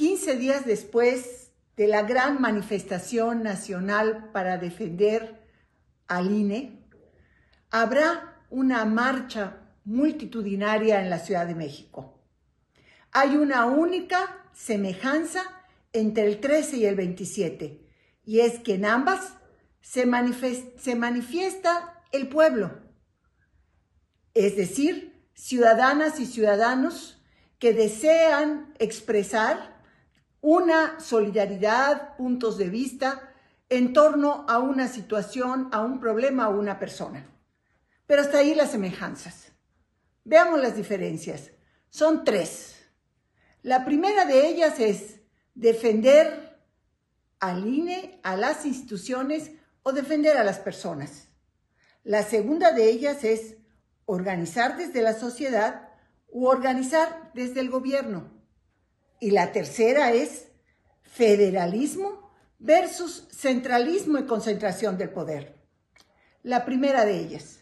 15 días después de la gran manifestación nacional para defender al INE, habrá una marcha multitudinaria en la Ciudad de México. Hay una única semejanza entre el 13 y el 27, y es que en ambas se manifiesta el pueblo, es decir, ciudadanas y ciudadanos que desean expresar una solidaridad, puntos de vista en torno a una situación, a un problema, a una persona. Pero hasta ahí las semejanzas. Veamos las diferencias. Son tres. La primera de ellas es defender al INE, a las instituciones o defender a las personas. La segunda de ellas es organizar desde la sociedad u organizar desde el gobierno. Y la tercera es federalismo versus centralismo y concentración del poder. La primera de ellas.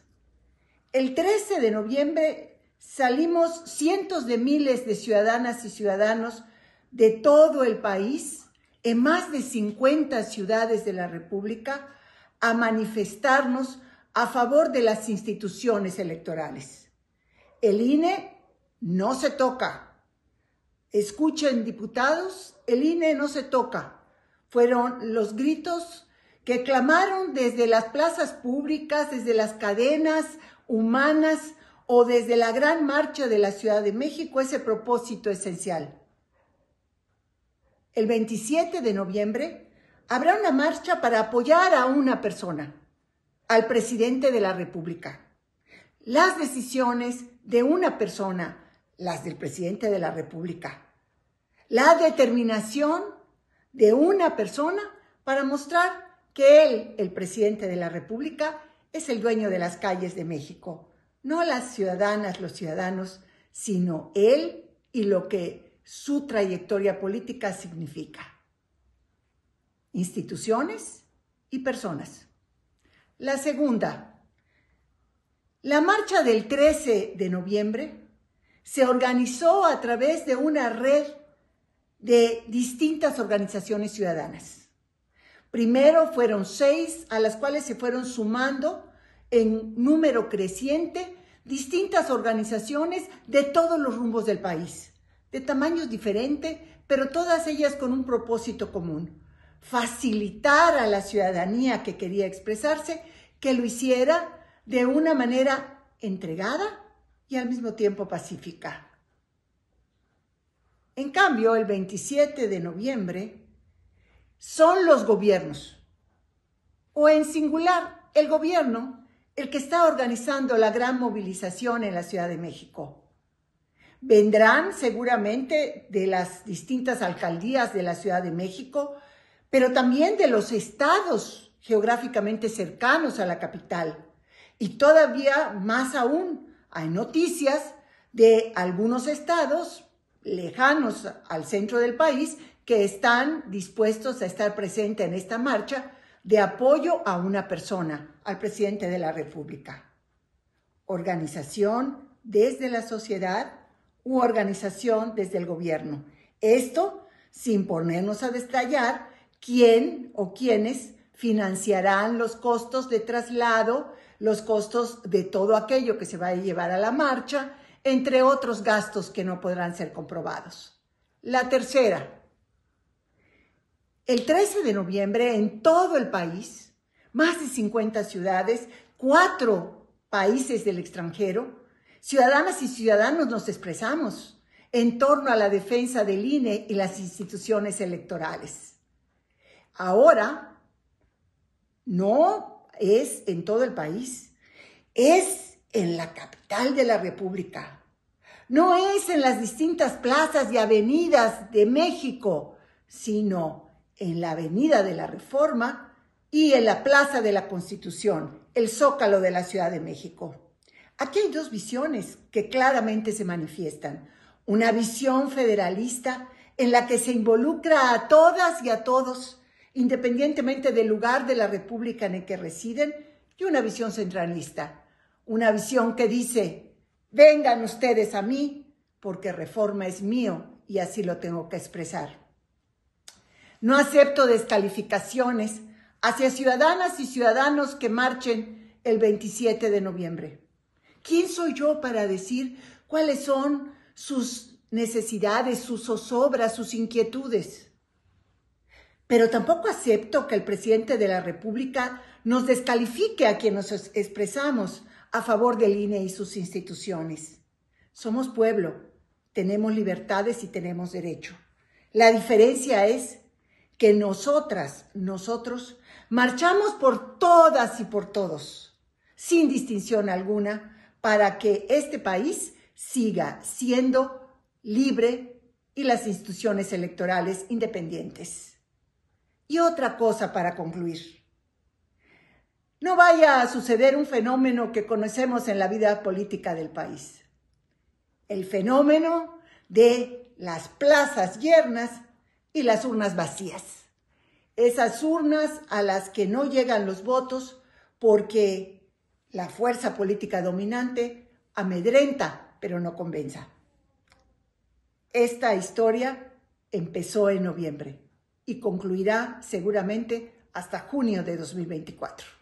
El 13 de noviembre salimos cientos de miles de ciudadanas y ciudadanos de todo el país, en más de 50 ciudades de la República, a manifestarnos a favor de las instituciones electorales. El INE no se toca. Escuchen, diputados, el INE no se toca. Fueron los gritos que clamaron desde las plazas públicas, desde las cadenas humanas, o desde la gran marcha de la Ciudad de México, ese propósito esencial. El 27 de noviembre habrá una marcha para apoyar a una persona, al presidente de la República. Las decisiones de una persona, las del presidente de la República. La determinación de una persona para mostrar que él, el presidente de la República, es el dueño de las calles de México. No las ciudadanas, los ciudadanos, sino él y lo que su trayectoria política significa. Instituciones y personas. La segunda, la marcha del 13 de noviembre se organizó a través de una red de distintas organizaciones ciudadanas. Primero fueron 6, a las cuales se fueron sumando en número creciente distintas organizaciones de todos los rumbos del país, de tamaños diferentes, pero todas ellas con un propósito común: facilitar a la ciudadanía que quería expresarse, que lo hiciera de una manera entregada y al mismo tiempo pacífica. En cambio, el 27 de noviembre son los gobiernos, o en singular el gobierno, el que está organizando la gran movilización en la Ciudad de México. Vendrán seguramente de las distintas alcaldías de la Ciudad de México, pero también de los estados geográficamente cercanos a la capital. Y todavía más aún, hay noticias de algunos estados lejanos al centro del país que están dispuestos a estar presentes en esta marcha de apoyo a una persona, al presidente de la República. Organización desde la sociedad u organización desde el gobierno. Esto sin ponernos a detallar quién o quiénes financiarán los costos de traslado, los costos de todo aquello que se va a llevar a la marcha, entre otros gastos que no podrán ser comprobados. La tercera. El 13 de noviembre, en todo el país, más de 50 ciudades, 4 países del extranjero, ciudadanas y ciudadanos nos expresamos en torno a la defensa del INE y las instituciones electorales. Ahora, no es en todo el país, es en la capital de la República. No es en las distintas plazas y avenidas de México, sino en la Avenida de la Reforma y en la Plaza de la Constitución, el Zócalo de la Ciudad de México. Aquí hay dos visiones que claramente se manifiestan. Una visión federalista en la que se involucra a todas y a todos, independientemente del lugar de la República en el que residen, y una visión centralista. Una visión que dice, vengan ustedes a mí, porque Reforma es mío y así lo tengo que expresar. No acepto descalificaciones hacia ciudadanas y ciudadanos que marchen el 27 de noviembre. ¿Quién soy yo para decir cuáles son sus necesidades, sus zozobras, sus inquietudes? Pero tampoco acepto que el presidente de la República nos descalifique a quienes nos expresamos a favor del INE y sus instituciones. Somos pueblo, tenemos libertades y tenemos derecho. La diferencia es que nosotros, marchamos por todas y por todos, sin distinción alguna, para que este país siga siendo libre y las instituciones electorales independientes. Y otra cosa para concluir. No vaya a suceder un fenómeno que conocemos en la vida política del país. El fenómeno de las plazas llenas y las urnas vacías. Esas urnas a las que no llegan los votos porque la fuerza política dominante amedrenta, pero no convenza. Esta historia empezó en noviembre y concluirá seguramente hasta junio de 2024.